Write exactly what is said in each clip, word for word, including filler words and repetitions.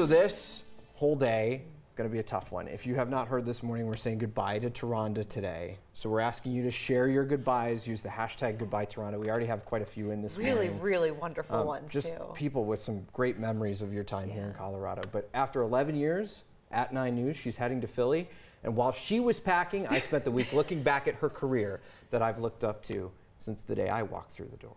So this whole day, going to be a tough one. If you have not heard this morning, we're saying goodbye to TaRhonda today. So we're asking you to share your goodbyes. Use the hashtag goodbye TaRhonda. We already have quite a few in this really, morning. Really wonderful um, ones just too. People with some great memories of your time yeah. here in Colorado. But after eleven years at nine news, she's heading to Philly. And while she was packing, I spent the week looking back at her career that I've looked up to since the day I walked through the door.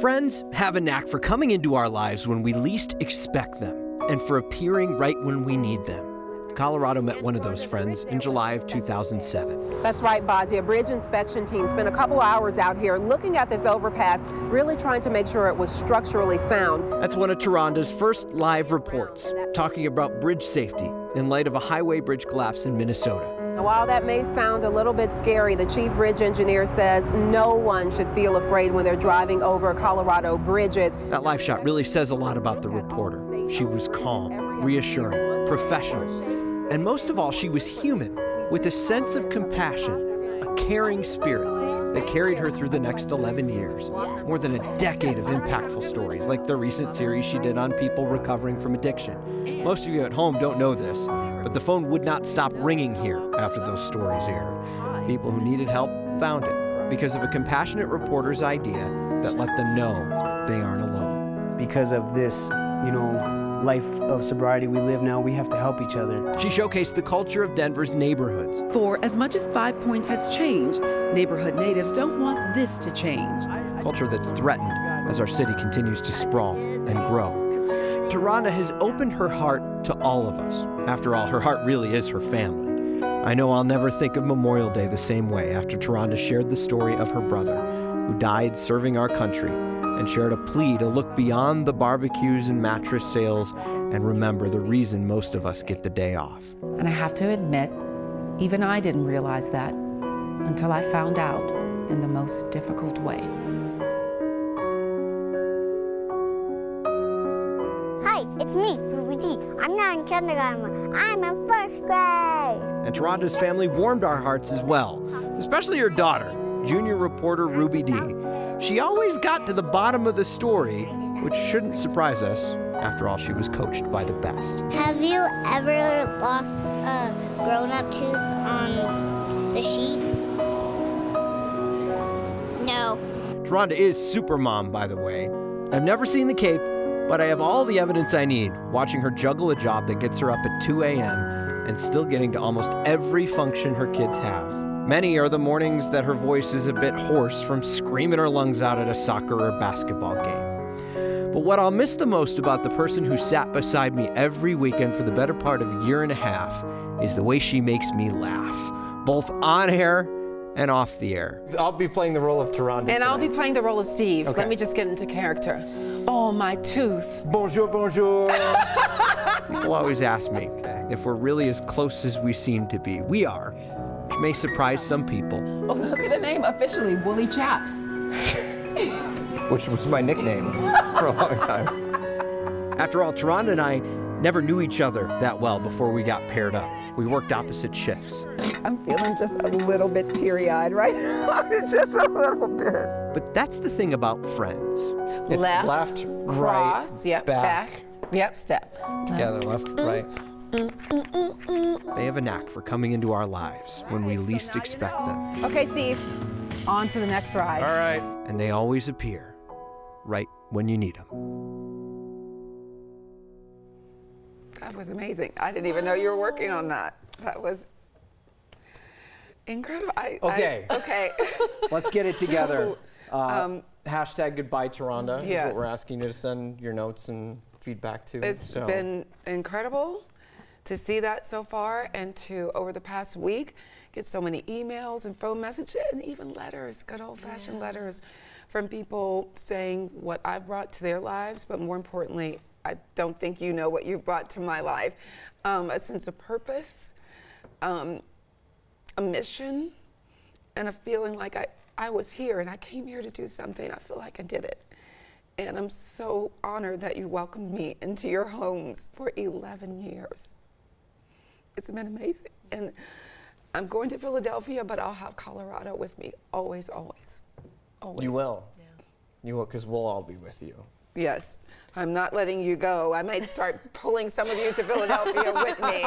Friends have a knack for coming into our lives when we least expect them and for appearing right when we need them. Colorado met one of those friends in July of two thousand seven. That's right, Bazia. A bridge inspection team spent a couple hours out here looking at this overpass, really trying to make sure it was structurally sound. That's one of TaRhonda's first live reports, talking about bridge safety in light of a highway bridge collapse in Minnesota. While that may sound a little bit scary, the chief bridge engineer says no one should feel afraid when they're driving over Colorado bridges. That live shot really says a lot about the reporter. She was calm, reassuring, professional, and most of all, she was human with a sense of compassion, a caring spirit that carried her through the next eleven years. More than a decade of impactful stories, like the recent series she did on people recovering from addiction. Most of you at home don't know this, but the phone would not stop ringing here after those stories aired. People who needed help found it because of a compassionate reporter's idea that let them know they aren't alone. Because of this, you know, life of sobriety we live now, we have to help each other. She showcased the culture of Denver's neighborhoods. For as much as Five Points has changed, neighborhood natives don't want this to change. Culture that's threatened as our city continues to sprawl and grow. TaRhonda has opened her heart to all of us. After all, her heart really is her family. I know I'll never think of Memorial Day the same way after TaRhonda shared the story of her brother, who died serving our country, and shared a plea to look beyond the barbecues and mattress sales and remember the reason most of us get the day off. And I have to admit, even I didn't realize that until I found out in the most difficult way. It's me, Ruby Dee. I'm not in kindergarten. I'm in first grade. And TaRhonda's family warmed our hearts as well, especially her daughter, junior reporter Ruby Dee. She always got to the bottom of the story, which shouldn't surprise us. After all, she was coached by the best. Have you ever lost a grown-up tooth on the sheep? No. TaRhonda is super mom, by the way. I've never seen the cape, but I have all the evidence I need, watching her juggle a job that gets her up at two A M and still getting to almost every function her kids have. Many are the mornings that her voice is a bit hoarse from screaming her lungs out at a soccer or basketball game. But what I'll miss the most about the person who sat beside me every weekend for the better part of a year and a half is the way she makes me laugh, both on air and off the air. I'll be playing the role of TaRhonda And tonight. I'll be playing the role of Steve. Okay. Let me just get into character. Oh, my tooth. Bonjour, bonjour. People always ask me if we're really as close as we seem to be. We are, which may surprise some people. Oh, look at the name officially, Woolly Chaps. Which was my nickname for a long time. After all, TaRhonda and I never knew each other that well before we got paired up. We worked opposite shifts. I'm feeling just a little bit teary-eyed right now. Just a little bit. But that's the thing about friends. It's left, left cross, right, yep, back, back, yep, step. Together, left, mm, right. Mm, mm, mm, mm. They have a knack for coming into our lives right, when we least so expect you know. them. Okay, Steve, on to the next ride. All right. And they always appear right when you need them. That was amazing. I didn't even know you were working on that. That was incredible. I, okay. I, okay. Let's get it together. Uh, um, hashtag goodbye TaRhonda yes. is what we're asking you to send your notes and feedback to. It's so. been incredible to see that so far, and to over the past week get so many emails and phone messages and even letters, good old-fashioned yeah. letters from people saying what I've brought to their lives, but more importantly, I don't think you know what you've brought to my life. Um, a sense of purpose, um, a mission, and a feeling like I I was here and I came here to do something. I feel like I did it. And I'm so honored that you welcomed me into your homes for eleven years. It's been amazing. And I'm going to Philadelphia, but I'll have Colorado with me always, always, always. You will. Yeah. You will, because we'll all be with you. Yes. I'm not letting you go. I might start pulling some of you to Philadelphia with me.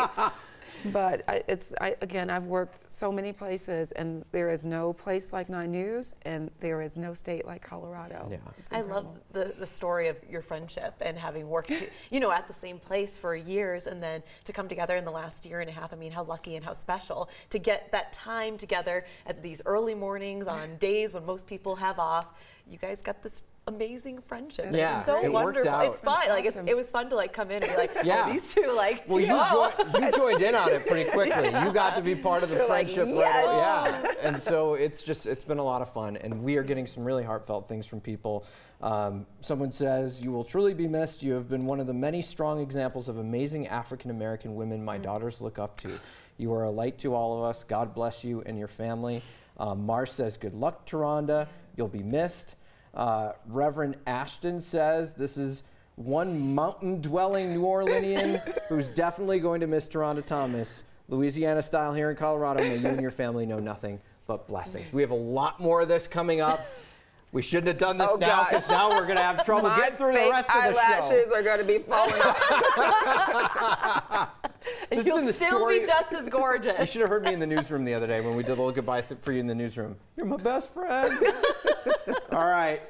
But I, it's, I, again, I've worked so many places, and there is no place like nine news, and there is no state like Colorado. Yeah. I love the, the story of your friendship and having worked, to, you know, at the same place for years, and then to come together in the last year and a half. I mean, how lucky and how special to get that time together at these early mornings on days when most people have off. You guys got this amazing friendship. Yeah, it's so it wonderful. Worked out. It's fun. Awesome. Like it's, it was fun to like come in and be like, yeah, oh, these two like. Well, you, jo you joined in on it pretty quickly. Yeah. You got to be part of the You're friendship, like, yes. right? Yeah. And so it's just it's been a lot of fun, and we are getting some really heartfelt things from people. Um, someone says, "You will truly be missed. You have been one of the many strong examples of amazing African American women my mm-hmm. daughters look up to. You are a light to all of us. God bless you and your family." Um, Mar says, "Good luck, TaRhonda. You'll be missed." Uh, Reverend Ashton says, this is one mountain-dwelling New Orleanian who's definitely going to miss TaRhonda Thomas. Louisiana style here in Colorado, may you and your family know nothing but blessings. We have a lot more of this coming up. We shouldn't have done this oh, now, because now we're going to have trouble My getting through the rest of the eyelashes show. Eyelashes are going to be falling off. And this you'll the still story. Be just as gorgeous. You should have heard me in the newsroom the other day when we did a little goodbye th for you in the newsroom. You're my best friend. All right.